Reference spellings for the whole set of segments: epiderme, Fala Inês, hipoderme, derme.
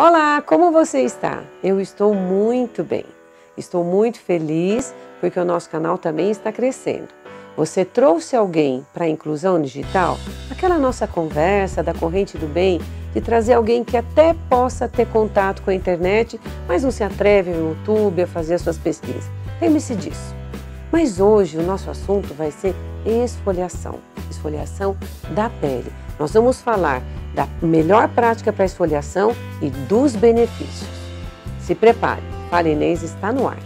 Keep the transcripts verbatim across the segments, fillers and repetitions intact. Olá, como você está? Eu estou muito bem. Estou muito feliz porque o nosso canal também está crescendo. Você trouxe alguém para a inclusão digital? Aquela nossa conversa da corrente do bem, de trazer alguém que até possa ter contato com a internet, mas não se atreve no YouTube a fazer as suas pesquisas. Lembre-se disso. Mas hoje o nosso assunto vai ser esfoliação. Esfoliação da pele. Nós vamos falar da melhor prática para esfoliação e dos benefícios. Se prepare, Fala Inês está no ar.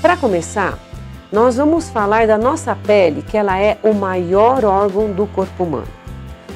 Para começar, nós vamos falar da nossa pele, que ela é o maior órgão do corpo humano.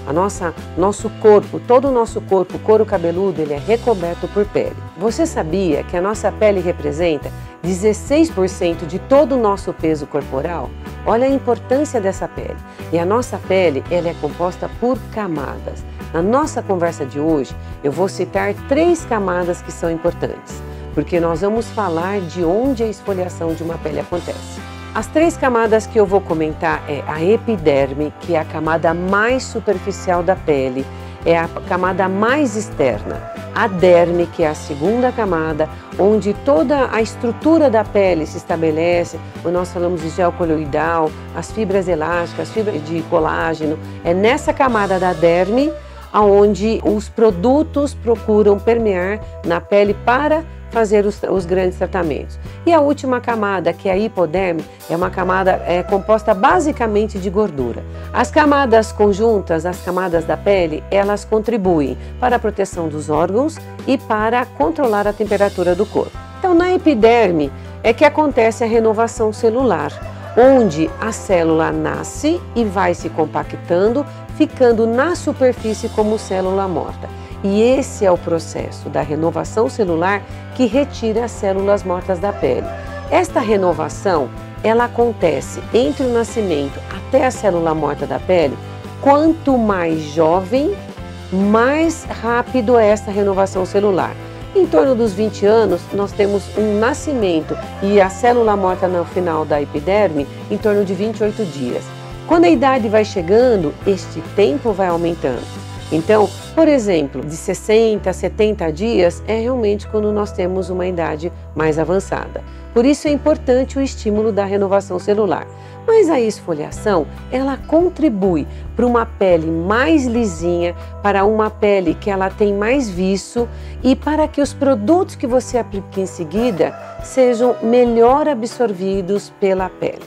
A nossa, nosso corpo, todo o nosso corpo, couro cabeludo, ele é recoberto por pele. Você sabia que a nossa pele representa dezesseis por cento de todo o nosso peso corporal? Olha a importância dessa pele. E a nossa pele, ela é composta por camadas. Na nossa conversa de hoje, eu vou citar três camadas que são importantes, porque nós vamos falar de onde a esfoliação de uma pele acontece. As três camadas que eu vou comentar é a epiderme, que é a camada mais superficial da pele, é a camada mais externa. A derme, que é a segunda camada, onde toda a estrutura da pele se estabelece. Nós falamos de gel coloidal, as fibras elásticas, as fibras de colágeno. É nessa camada da derme onde os produtos procuram permear na pele para fazer os, os grandes tratamentos. E a última camada, que é a hipoderme, é uma camada é, composta basicamente de gordura. As camadas conjuntas, as camadas da pele, elas contribuem para a proteção dos órgãos e para controlar a temperatura do corpo. Então, na epiderme é que acontece a renovação celular, onde a célula nasce e vai se compactando, ficando na superfície como célula morta. E esse é o processo da renovação celular que retira as células mortas da pele. Esta renovação, ela acontece entre o nascimento até a célula morta da pele. Quanto mais jovem, mais rápido é essa renovação celular. Em torno dos vinte anos, nós temos um nascimento e a célula morta no final da epiderme em torno de vinte e oito dias. Quando a idade vai chegando, este tempo vai aumentando. Então, por exemplo, de sessenta a setenta dias é realmente quando nós temos uma idade mais avançada. Por isso é importante o estímulo da renovação celular. Mas a esfoliação, ela contribui para uma pele mais lisinha, para uma pele que ela tem mais viço e para que os produtos que você aplica em seguida sejam melhor absorvidos pela pele.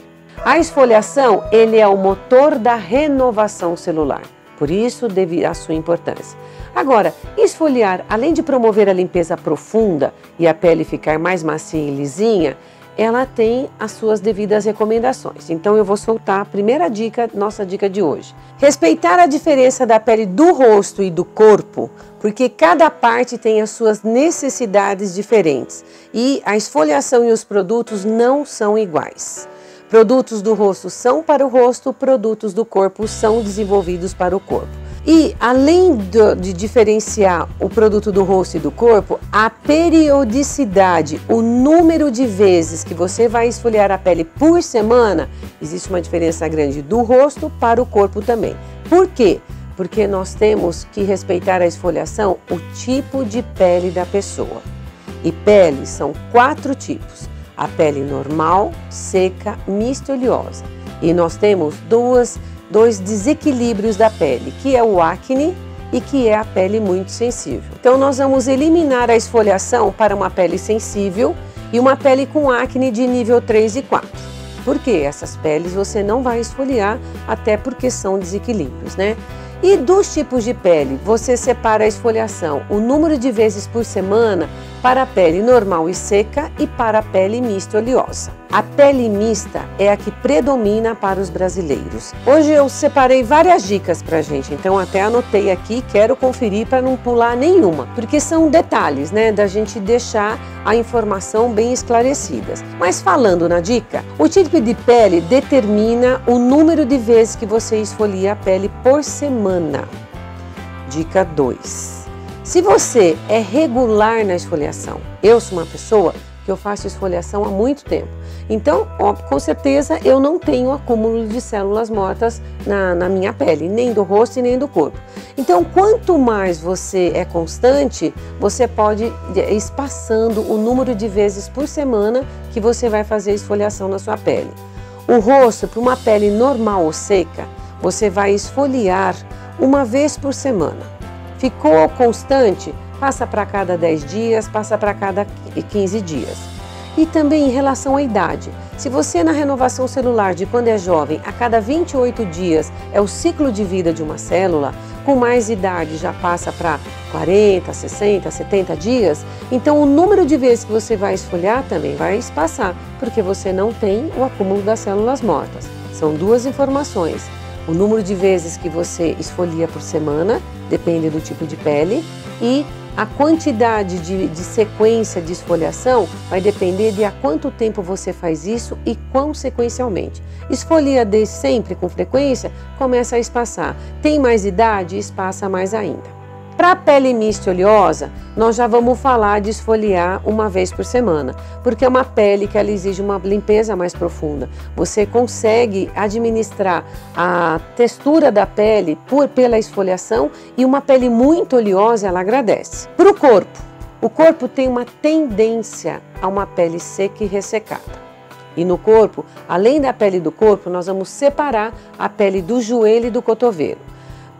A esfoliação, ele é o motor da renovação celular. Por isso, devido à sua importância. Agora, esfoliar, além de promover a limpeza profunda e a pele ficar mais macia e lisinha, ela tem as suas devidas recomendações. Então, eu vou soltar a primeira dica, nossa dica de hoje. Respeitar a diferença da pele do rosto e do corpo, porque cada parte tem as suas necessidades diferentes. E a esfoliação e os produtos não são iguais. Produtos do rosto são para o rosto, produtos do corpo são desenvolvidos para o corpo. E além do, de diferenciar o produto do rosto e do corpo, a periodicidade, o número de vezes que você vai esfoliar a pele por semana, existe uma diferença grande do rosto para o corpo também. Por quê? Porque nós temos que respeitar a esfoliação, o tipo de pele da pessoa. E peles são quatro tipos. A pele normal, seca, mista e oleosa. E nós temos duas, dois desequilíbrios da pele, que é o acne e que é a pele muito sensível. Então nós vamos eliminar a esfoliação para uma pele sensível e uma pele com acne de nível três e quatro. Porque essas peles você não vai esfoliar, até porque são desequilíbrios, né? E dos tipos de pele, você separa a esfoliação, o número de vezes por semana, para a pele normal e seca e para a pele mista e oleosa. A pele mista é a que predomina para os brasileiros. Hoje eu separei várias dicas para a gente, então até anotei aqui, quero conferir para não pular nenhuma, porque são detalhes, né, da gente deixar a informação bem esclarecidas. Mas falando na dica, o tipo de pele determina o número de vezes que você esfolia a pele por semana. Dica dois. Se você é regular na esfoliação, eu sou uma pessoa que eu faço esfoliação há muito tempo. Então, ó, com certeza, eu não tenho acúmulo de células mortas na, na minha pele, nem do rosto e nem do corpo. Então, quanto mais você é constante, você pode ir espaçando o número de vezes por semana que você vai fazer esfoliação na sua pele. O rosto, para uma pele normal ou seca, você vai esfoliar uma vez por semana. Ficou constante? Passa para cada dez dias, passa para cada quinze dias. E também em relação à idade. Se você na renovação celular de quando é jovem, a cada vinte e oito dias é o ciclo de vida de uma célula, com mais idade já passa para quarenta, sessenta, setenta dias, então o número de vezes que você vai esfoliar também vai espaçar, porque você não tem o acúmulo das células mortas. São duas informações. O número de vezes que você esfolia por semana, depende do tipo de pele, e a quantidade de, de sequência de esfoliação vai depender de há quanto tempo você faz isso e quão sequencialmente. Esfolia de sempre com frequência, começa a espaçar. Tem mais idade, espaça mais ainda. Para a pele mista oleosa, nós já vamos falar de esfoliar uma vez por semana, porque é uma pele que ela exige uma limpeza mais profunda. Você consegue administrar a textura da pele por, pela esfoliação, e uma pele muito oleosa, ela agradece. Para o corpo, o corpo tem uma tendência a uma pele seca e ressecada. E no corpo, além da pele do corpo, nós vamos separar a pele do joelho e do cotovelo.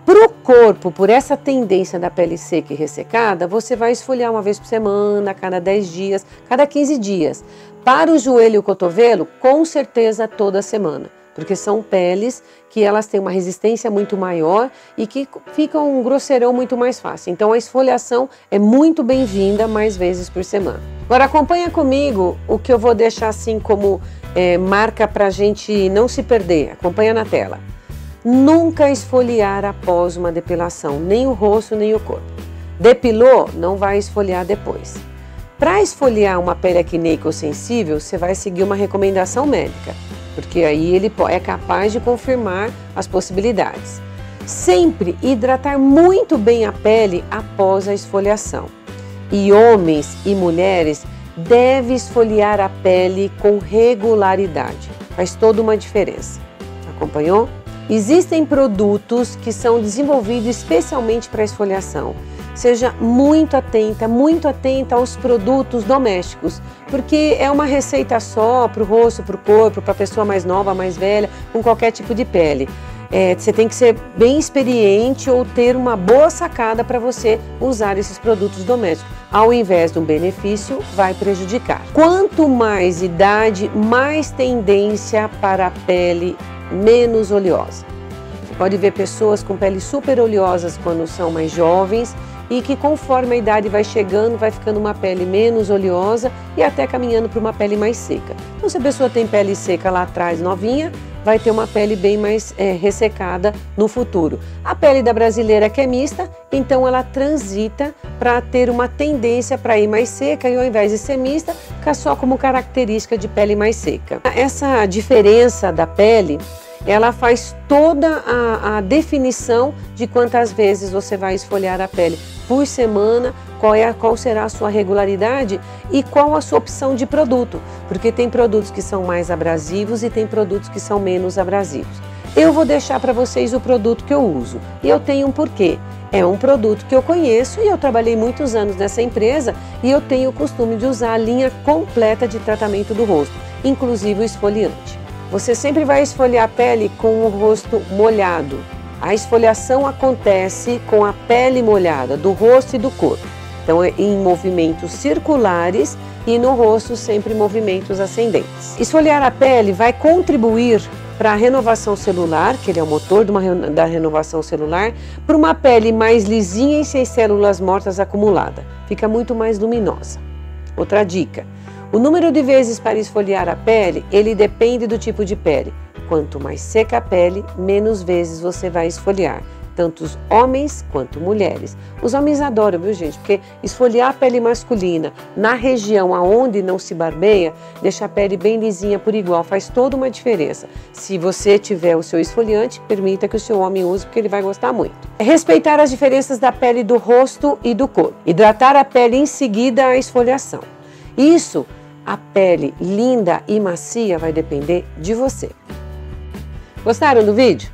Para o corpo, por essa tendência da pele seca e ressecada, você vai esfoliar uma vez por semana, a cada dez dias, cada quinze dias. Para o joelho e o cotovelo, com certeza toda semana, porque são peles que elas têm uma resistência muito maior e que ficam um grosseirão muito mais fácil. Então a esfoliação é muito bem-vinda mais vezes por semana. Agora acompanha comigo o que eu vou deixar assim como é, marca para a gente não se perder. Acompanha na tela. Nunca esfoliar após uma depilação, nem o rosto, nem o corpo. Depilou, não vai esfoliar depois. Para esfoliar uma pele acneica ou sensível, você vai seguir uma recomendação médica, porque aí ele é capaz de confirmar as possibilidades. Sempre hidratar muito bem a pele após a esfoliação. E homens e mulheres devem esfoliar a pele com regularidade. Faz toda uma diferença. Acompanhou? Existem produtos que são desenvolvidos especialmente para esfoliação. Seja muito atenta, muito atenta aos produtos domésticos, porque é uma receita só para o rosto, para o corpo, para a pessoa mais nova, mais velha, com qualquer tipo de pele. É, você tem que ser bem experiente ou ter uma boa sacada para você usar esses produtos domésticos. Ao invés de um benefício, vai prejudicar. Quanto mais idade, mais tendência para a pele menos oleosa. Você pode ver pessoas com peles super oleosas quando são mais jovens e que conforme a idade vai chegando, vai ficando uma pele menos oleosa e até caminhando para uma pele mais seca. Então se a pessoa tem pele seca lá atrás, novinha, vai ter uma pele bem mais é, ressecada no futuro. A pele da brasileira que é mista, então ela transita para ter uma tendência para ir mais seca e ao invés de ser mista, fica só como característica de pele mais seca. Essa diferença da pele, ela faz toda a, a definição de quantas vezes você vai esfoliar a pele por semana, qual, é, qual será a sua regularidade e qual a sua opção de produto, porque tem produtos que são mais abrasivos e tem produtos que são menos abrasivos. Eu vou deixar para vocês o produto que eu uso e eu tenho um porquê. É um produto que eu conheço e eu trabalhei muitos anos nessa empresa e eu tenho o costume de usar a linha completa de tratamento do rosto, inclusive o esfoliante. Você sempre vai esfoliar a pele com o rosto molhado. A esfoliação acontece com a pele molhada, do rosto e do corpo. Então, é em movimentos circulares e no rosto sempre movimentos ascendentes. Esfoliar a pele vai contribuir para a renovação celular, que ele é o motor de uma, da renovação celular, para uma pele mais lisinha e sem células mortas acumuladas. Fica muito mais luminosa. Outra dica. O número de vezes para esfoliar a pele, ele depende do tipo de pele. Quanto mais seca a pele, menos vezes você vai esfoliar. Tanto os homens quanto mulheres. Os homens adoram, viu gente? Porque esfoliar a pele masculina na região aonde não se barbeia, deixa a pele bem lisinha por igual, faz toda uma diferença. Se você tiver o seu esfoliante, permita que o seu homem use, porque ele vai gostar muito. Respeitar as diferenças da pele do rosto e do corpo. Hidratar a pele em seguida à esfoliação. Isso a pele linda e macia vai depender de você. Gostaram do vídeo?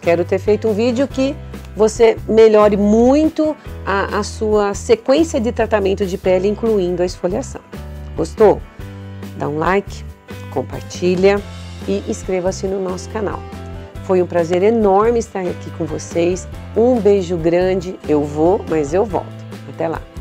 Quero ter feito um vídeo que você melhore muito a, a sua sequência de tratamento de pele, incluindo a esfoliação. Gostou? Dá um like, compartilha e inscreva-se no nosso canal. Foi um prazer enorme estar aqui com vocês. Um beijo grande. Eu vou, mas eu volto. Até lá!